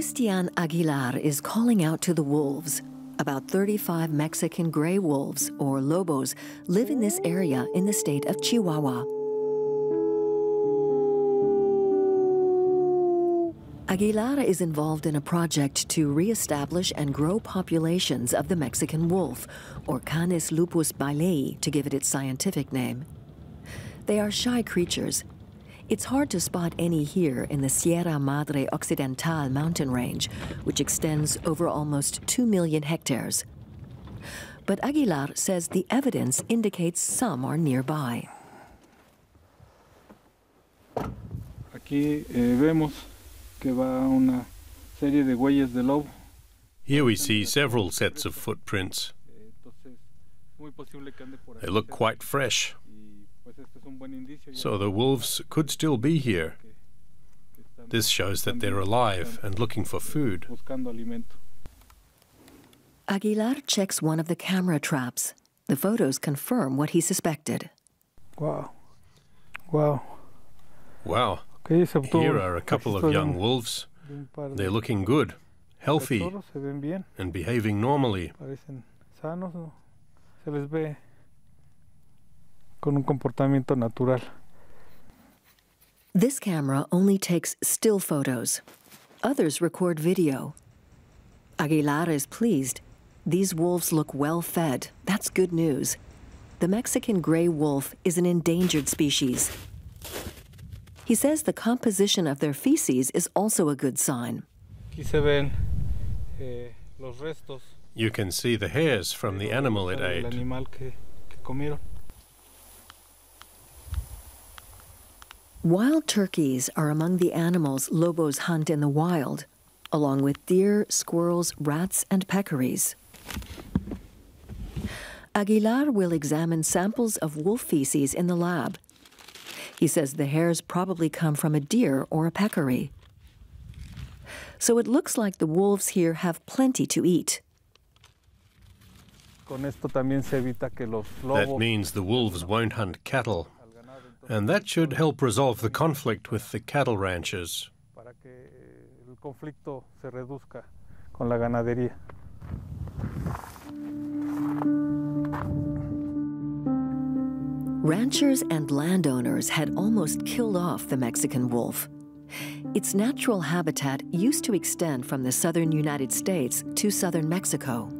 Cristian Aguilar is calling out to the wolves. About 35 Mexican gray wolves, or lobos, live in this area in the state of Chihuahua. Aguilar is involved in a project to reestablish and grow populations of the Mexican wolf, or Canis lupus baileyi, to give it its scientific name. They are shy creatures. It's hard to spot any here in the Sierra Madre Occidental mountain range, which extends over almost 2 million hectares. But Aguilar says the evidence indicates some are nearby. Here we see several sets of footprints. They look quite fresh. So the wolves could still be here. This shows that they're alive and looking for food. Aguilar checks one of the camera traps. The photos confirm what he suspected. Wow. Wow. Wow. Here are a couple of young wolves. They're looking good, healthy, and behaving normally. This camera only takes still photos. Others record video. Aguilar is pleased. These wolves look well fed. That's good news. The Mexican gray wolf is an endangered species. He says the composition of their feces is also a good sign. You can see the hairs from the animal it ate. Wild turkeys are among the animals lobos hunt in the wild, along with deer, squirrels, rats, and peccaries. Aguilar will examine samples of wolf feces in the lab. He says the hairs probably come from a deer or a peccary. So it looks like the wolves here have plenty to eat. That means the wolves won't hunt cattle. And that should help resolve the conflict with the cattle ranchers. Ranchers and landowners had almost killed off the Mexican wolf. Its natural habitat used to extend from the southern United States to southern Mexico.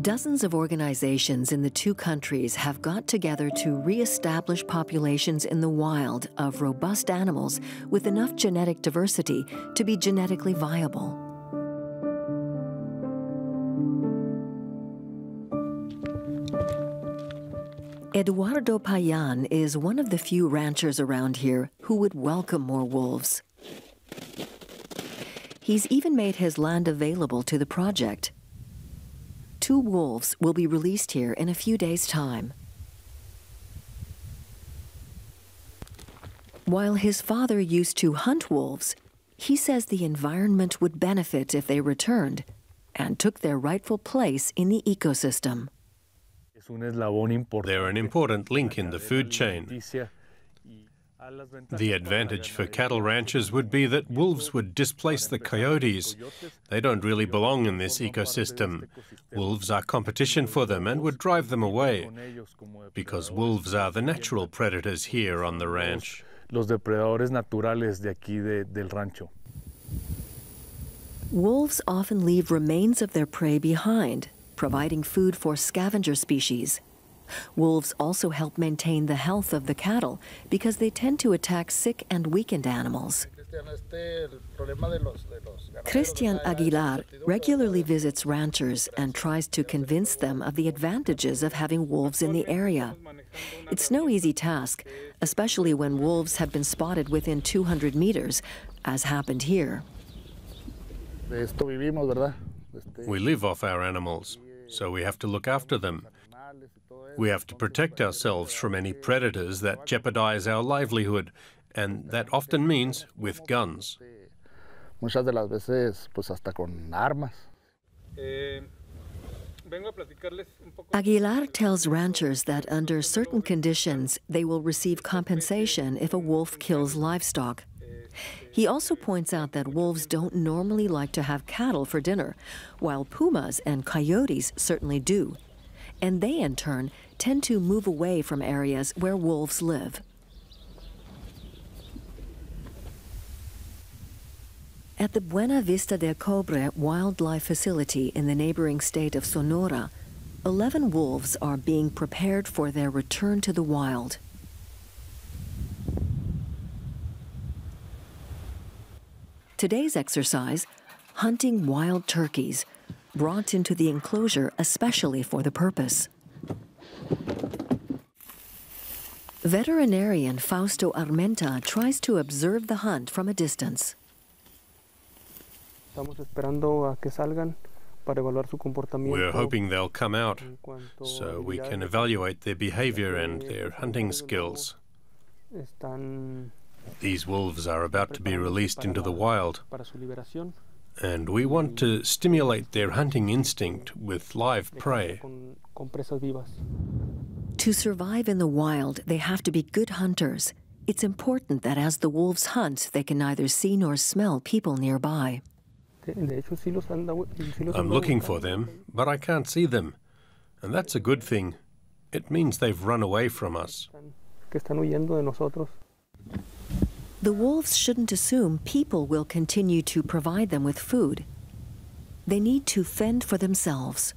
Dozens of organizations in the two countries have got together to reestablish populations in the wild of robust animals with enough genetic diversity to be genetically viable. Eduardo Payán is one of the few ranchers around here who would welcome more wolves. He's even made his land available to the project. 2 wolves will be released here in a few days' time. While his father used to hunt wolves, he says the environment would benefit if they returned and took their rightful place in the ecosystem. They're an important link in the food chain. The advantage for cattle ranchers would be that wolves would displace the coyotes. They don't really belong in this ecosystem. Wolves are competition for them and would drive them away, because wolves are the natural predators here on the ranch. Wolves often leave remains of their prey behind, providing food for scavenger species. Wolves also help maintain the health of the cattle because they tend to attack sick and weakened animals. Cristian Aguilar regularly visits ranchers and tries to convince them of the advantages of having wolves in the area. It's no easy task, especially when wolves have been spotted within 200 meters, as happened here. We live off our animals, so we have to look after them. We have to protect ourselves from any predators that jeopardize our livelihood, and that often means with guns. Aguilar tells ranchers that under certain conditions, they will receive compensation if a wolf kills livestock. He also points out that wolves don't normally like to have cattle for dinner, while pumas and coyotes certainly do. And they, in turn, tend to move away from areas where wolves live. At the Buena Vista del Cobre wildlife facility in the neighboring state of Sonora, 11 wolves are being prepared for their return to the wild. Today's exercise, hunting wild turkeys, brought into the enclosure especially for the purpose. Veterinarian Fausto Armenta tries to observe the hunt from a distance. We're hoping they'll come out so we can evaluate their behavior and their hunting skills. These wolves are about to be released into the wild, and we want to stimulate their hunting instinct with live prey. To survive in the wild, they have to be good hunters. It's important that as the wolves hunt, they can neither see nor smell people nearby. I'm looking for them, but I can't see them. And that's a good thing. It means they've run away from us. The wolves shouldn't assume people will continue to provide them with food. They need to fend for themselves.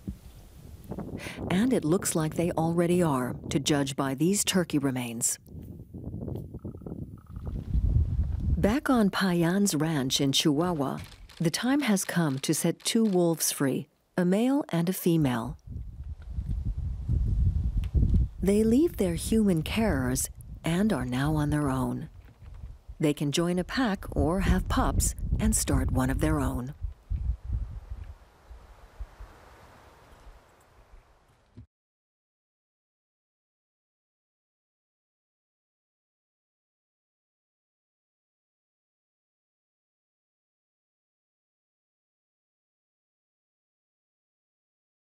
And it looks like they already are, to judge by these turkey remains. Back on Payán's ranch in Chihuahua, the time has come to set two wolves free, a male and a female. They leave their human carers and are now on their own. They can join a pack or have pups and start one of their own.